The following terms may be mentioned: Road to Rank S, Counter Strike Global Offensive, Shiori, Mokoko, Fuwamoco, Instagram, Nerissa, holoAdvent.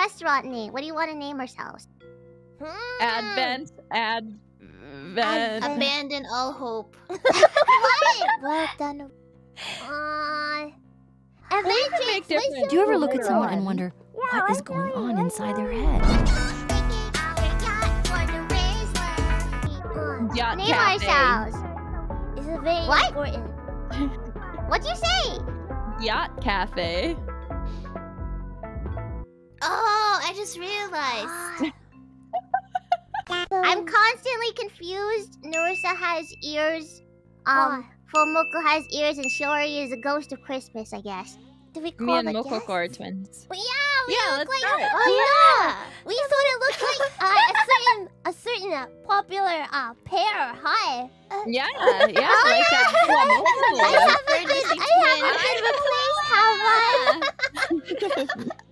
restaurant name. What do you want to name ourselves? Advent. Abandon all hope. What? Well done. Do you ever look at someone and wonder what is going on inside their head? Name ourselves. It's a very important. What'd you say? Yacht Cafe. Oh, I just realized. I'm constantly confused. Nerissa has ears. Fuwamoco has ears, and Shiori is a ghost of Christmas, I guess. Do we call me and Mokoko are twins. Well, yeah, we look like it. Oh yeah, we sort of look like a certain popular pair. Hi. Yeah, like that. I haven't been replaced. How much?